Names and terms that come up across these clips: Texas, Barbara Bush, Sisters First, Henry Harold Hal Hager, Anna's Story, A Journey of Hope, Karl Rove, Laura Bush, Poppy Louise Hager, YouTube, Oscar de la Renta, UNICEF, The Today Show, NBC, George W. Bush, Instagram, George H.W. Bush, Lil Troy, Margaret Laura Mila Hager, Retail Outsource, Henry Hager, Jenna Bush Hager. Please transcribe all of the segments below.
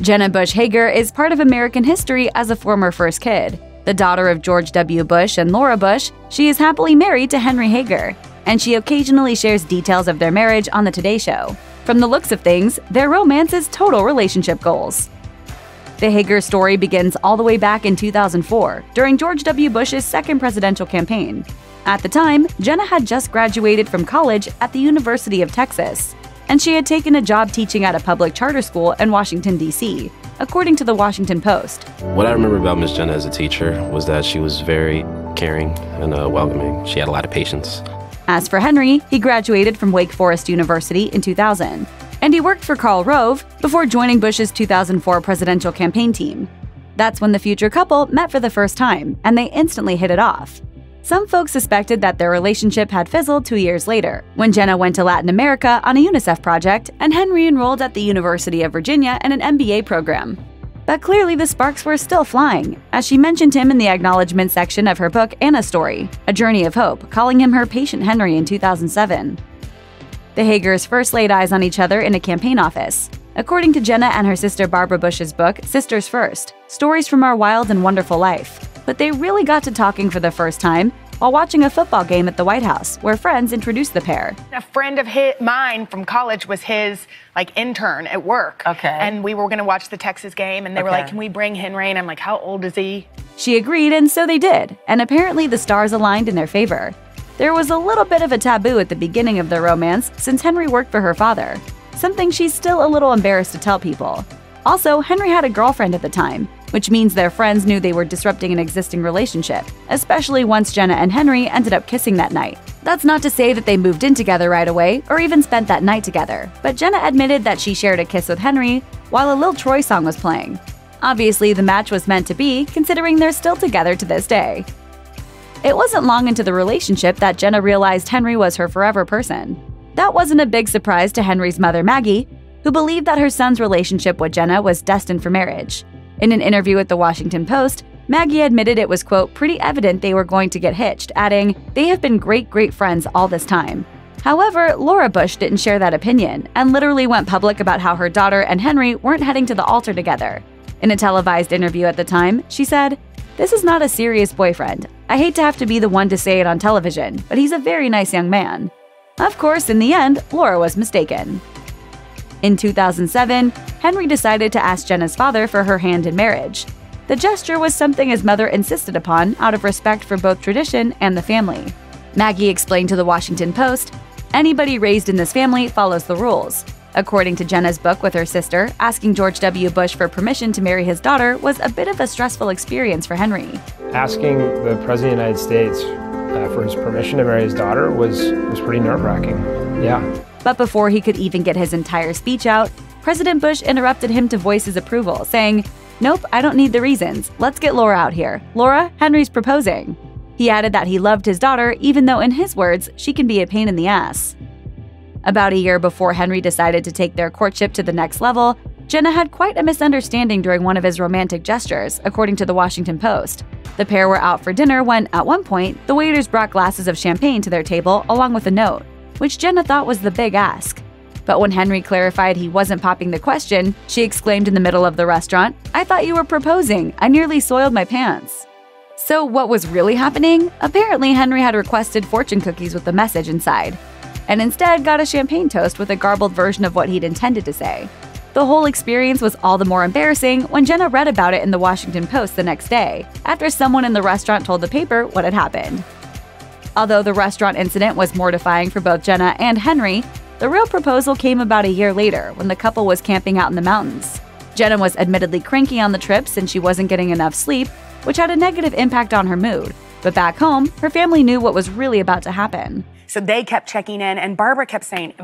Jenna Bush Hager is part of American history as a former first kid. The daughter of George W. Bush and Laura Bush, she is happily married to Henry Hager, and she occasionally shares details of their marriage on The Today Show. From the looks of things, their romance is total relationship goals. The Hager story begins all the way back in 2004, during George W. Bush's second presidential campaign. At the time, Jenna had just graduated from college at the University of Texas, and she had taken a job teaching at a public charter school in Washington, D.C., according to The Washington Post. What I remember about Miss Jenna as a teacher was that she was very caring and welcoming. She had a lot of patience. As for Henry, he graduated from Wake Forest University in 2000, and he worked for Karl Rove before joining Bush's 2004 presidential campaign team. That's when the future couple met for the first time, and they instantly hit it off. Some folks suspected that their relationship had fizzled 2 years later, when Jenna went to Latin America on a UNICEF project and Henry enrolled at the University of Virginia in an MBA program. But clearly the sparks were still flying, as she mentioned him in the acknowledgement section of her book Anna's Story, A Journey of Hope, calling him her patient Henry in 2007. The Hagers first laid eyes on each other in a campaign office. According to Jenna and her sister Barbara Bush's book, Sisters First, Stories from Our Wild and Wonderful Life, but they really got to talking for the first time while watching a football game at the White House, where friends introduced the pair. A friend of mine from college was his intern at work. Okay. And we were going to watch the Texas game, and they were like, can we bring Henry? And I'm like, how old is he? She agreed, and so they did, and apparently the stars aligned in their favor. There was a little bit of a taboo at the beginning of their romance since Henry worked for her father, something she's still a little embarrassed to tell people. Also, Henry had a girlfriend at the time, which means their friends knew they were disrupting an existing relationship, especially once Jenna and Henry ended up kissing that night. That's not to say that they moved in together right away or even spent that night together, but Jenna admitted that she shared a kiss with Henry while a Lil Troy song was playing. Obviously, the match was meant to be, considering they're still together to this day. It wasn't long into the relationship that Jenna realized Henry was her forever person. That wasn't a big surprise to Henry's mother, Maggie, who believed that her son's relationship with Jenna was destined for marriage. In an interview with The Washington Post, Maggie admitted it was, quote, pretty evident they were going to get hitched, adding, they have been great, great friends all this time. However, Laura Bush didn't share that opinion and literally went public about how her daughter and Henry weren't heading to the altar together. In a televised interview at the time, she said, this is not a serious boyfriend. I hate to have to be the one to say it on television, but he's a very nice young man. Of course, in the end, Laura was mistaken. In 2007, Henry decided to ask Jenna's father for her hand in marriage. The gesture was something his mother insisted upon out of respect for both tradition and the family. Maggie explained to The Washington Post, anybody raised in this family follows the rules. According to Jenna's book with her sister, asking George W. Bush for permission to marry his daughter was a bit of a stressful experience for Henry. Asking the President of the United States for his permission to marry his daughter was pretty nerve-wracking, yeah. But before he could even get his entire speech out, President Bush interrupted him to voice his approval, saying, nope, I don't need the reasons. Let's get Laura out here. Laura, Henry's proposing. He added that he loved his daughter, even though in his words, she can be a pain in the ass. About a year before Henry decided to take their courtship to the next level, Jenna had quite a misunderstanding during one of his romantic gestures, according to The Washington Post. The pair were out for dinner when, at one point, the waiters brought glasses of champagne to their table along with a note, which Jenna thought was the big ask. But when Henry clarified he wasn't popping the question, she exclaimed in the middle of the restaurant, I thought you were proposing. I nearly soiled my pants. So what was really happening? Apparently, Henry had requested fortune cookies with the message inside, and instead got a champagne toast with a garbled version of what he'd intended to say. The whole experience was all the more embarrassing when Jenna read about it in The Washington Post the next day, after someone in the restaurant told the paper what had happened. Although the restaurant incident was mortifying for both Jenna and Henry, the real proposal came about a year later when the couple was camping out in the mountains. Jenna was admittedly cranky on the trip since she wasn't getting enough sleep, which had a negative impact on her mood. But back home, her family knew what was really about to happen. So they kept checking in, and Barbara kept saying,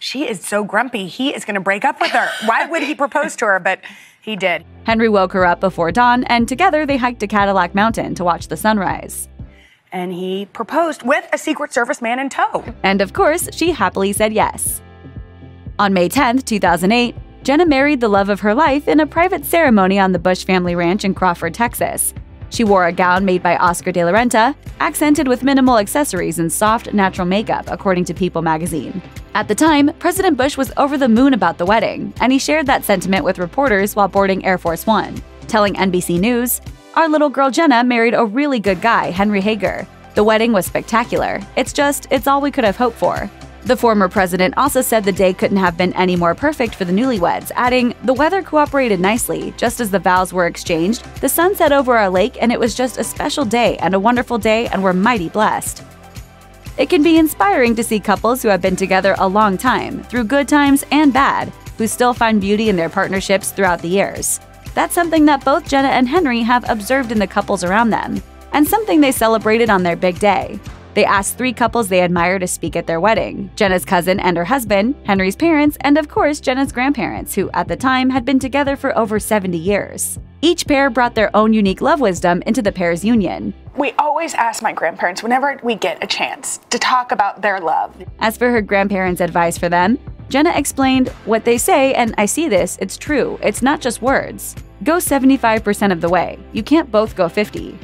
she is so grumpy, he is going to break up with her. Why would he propose to her? But he did. Henry woke her up before dawn, and together they hiked to Cadillac Mountain to watch the sunrise. And he proposed with a Secret Service man in tow. And of course, she happily said yes. On May 10, 2008, Jenna married the love of her life in a private ceremony on the Bush family ranch in Crawford, Texas. She wore a gown made by Oscar de la Renta, accented with minimal accessories and soft, natural makeup, according to People magazine. At the time, President Bush was over the moon about the wedding, and he shared that sentiment with reporters while boarding Air Force One, telling NBC News, "Our little girl Jenna married a really good guy, Henry Hager. The wedding was spectacular. It's all we could have hoped for." The former president also said the day couldn't have been any more perfect for the newlyweds, adding, "The weather cooperated nicely. Just as the vows were exchanged, the sun set over our lake, and it was just a special day and a wonderful day, and we're mighty blessed." It can be inspiring to see couples who have been together a long time, through good times and bad, who still find beauty in their partnerships throughout the years. That's something that both Jenna and Henry have observed in the couples around them, and something they celebrated on their big day. They asked 3 couples they admire to speak at their wedding: Jenna's cousin and her husband, Henry's parents, and of course Jenna's grandparents, who at the time had been together for over 70 years. Each pair brought their own unique love wisdom into the pair's union. "We always ask my grandparents, whenever we get a chance, to talk about their love." As for her grandparents' advice for them, Jenna explained, "What they say, and I see this, it's true, it's not just words. Go 75% of the way. You can't both go 50."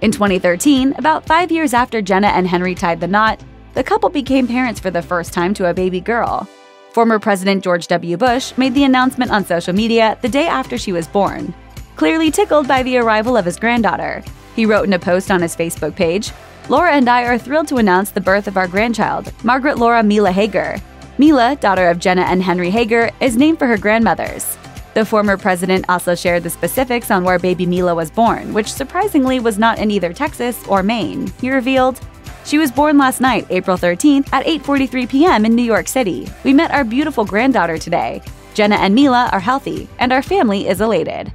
In 2013, about 5 years after Jenna and Henry tied the knot, the couple became parents for the first time to a baby girl. Former President George W. Bush made the announcement on social media the day after she was born, clearly tickled by the arrival of his granddaughter. He wrote in a post on his Facebook page, "Laura and I are thrilled to announce the birth of our grandchild, Margaret Laura Mila Hager." Mila, daughter of Jenna and Henry Hager, is named for her grandmothers. The former president also shared the specifics on where baby Mila was born, which surprisingly was not in either Texas or Maine. He revealed, "She was born last night, April 13th, at 8:43 p.m. in New York City. We met our beautiful granddaughter today. Jenna and Mila are healthy, and our family is elated."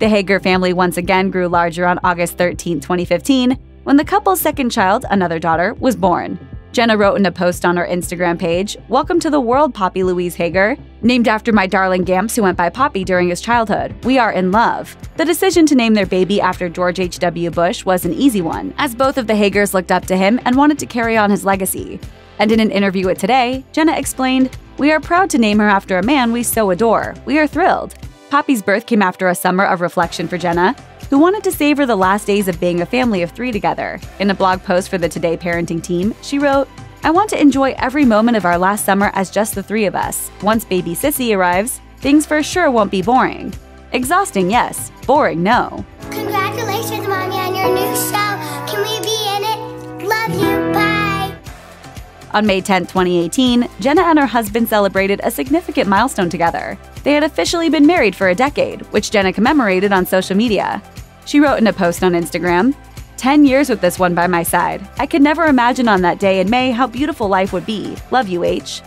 The Hager family once again grew larger on August 13, 2015, when the couple's second child, another daughter, was born. Jenna wrote in a post on her Instagram page, "Welcome to the world, Poppy Louise Hager. Named after my darling Gamps, who went by Poppy during his childhood. We are in love." The decision to name their baby after George H.W. Bush was an easy one, as both of the Hagers looked up to him and wanted to carry on his legacy. And in an interview with Today, Jenna explained, "We are proud to name her after a man we so adore. We are thrilled." Poppy's birth came after a summer of reflection for Jenna, who wanted to savor the last days of being a family of 3 together. In a blog post for the Today parenting team, she wrote, "I want to enjoy every moment of our last summer as just the 3 of us. Once baby Sissy arrives, things for sure won't be boring. Exhausting, yes. Boring, no." Congratulations, Mommy, on your new show. Can we be in it? Love you, bye. On May 10, 2018, Jenna and her husband celebrated a significant milestone together. They had officially been married for a decade, which Jenna commemorated on social media. She wrote in a post on Instagram, "10 years with this one by my side. I could never imagine on that day in May how beautiful life would be. Love you, H."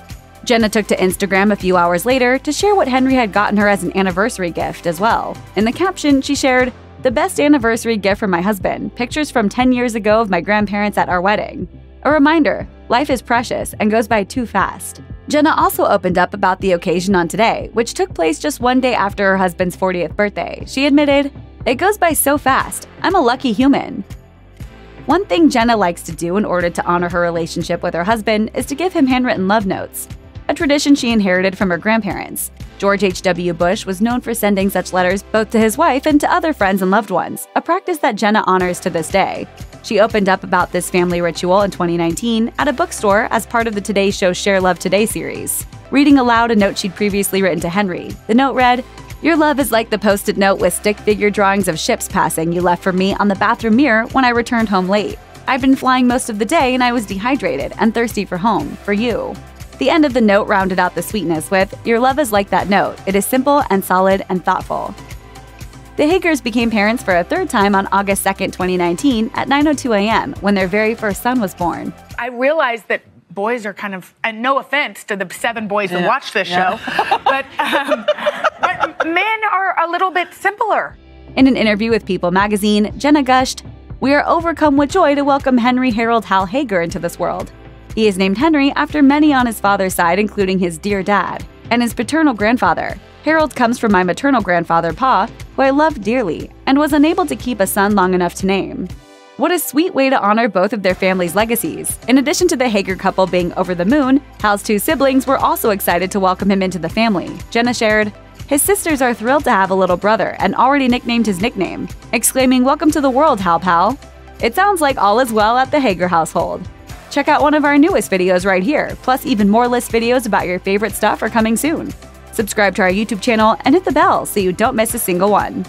Jenna took to Instagram a few hours later to share what Henry had gotten her as an anniversary gift as well. In the caption, she shared, "The best anniversary gift from my husband, pictures from 10 years ago of my grandparents at our wedding. A reminder, life is precious and goes by too fast." Jenna also opened up about the occasion on Today, which took place just one day after her husband's 40th birthday. She admitted, "It goes by so fast. I'm a lucky human." One thing Jenna likes to do in order to honor her relationship with her husband is to give him handwritten love notes, a tradition she inherited from her grandparents. George H.W. Bush was known for sending such letters both to his wife and to other friends and loved ones, a practice that Jenna honors to this day. She opened up about this family ritual in 2019 at a bookstore as part of the Today Show Share Love Today series. Reading aloud a note she'd previously written to Henry, the note read, "Your love is like the post-it note with stick figure drawings of ships passing you left for me on the bathroom mirror when I returned home late. I've been flying most of the day and I was dehydrated and thirsty for home, for you." The end of the note rounded out the sweetness with, "Your love is like that note. It is simple and solid and thoughtful." The Hagers became parents for a third time on August 2, 2019 at 9:02 a.m. when their very first son was born. "I realized that boys are kind of, and no offense to the 7 boys who watch this show, but men are a little bit simpler." In an interview with People magazine, Jenna gushed, "We are overcome with joy to welcome Henry Harold Hal Hager into this world. He is named Henry after many on his father's side, including his dear dad and his paternal grandfather. Harold comes from my maternal grandfather, Pa, who I love dearly and was unable to keep a son long enough to name." What a sweet way to honor both of their families' legacies. In addition to the Hager couple being over the moon, Hal's 2 siblings were also excited to welcome him into the family. Jenna shared, His sisters are thrilled to have a little brother and already nicknamed his nickname, exclaiming, "Welcome to the world, Hal Pal." It sounds like all is well at the Hager household. Check out one of our newest videos right here, plus even more list videos about your favorite stuff are coming soon. Subscribe to our YouTube channel and hit the bell so you don't miss a single one.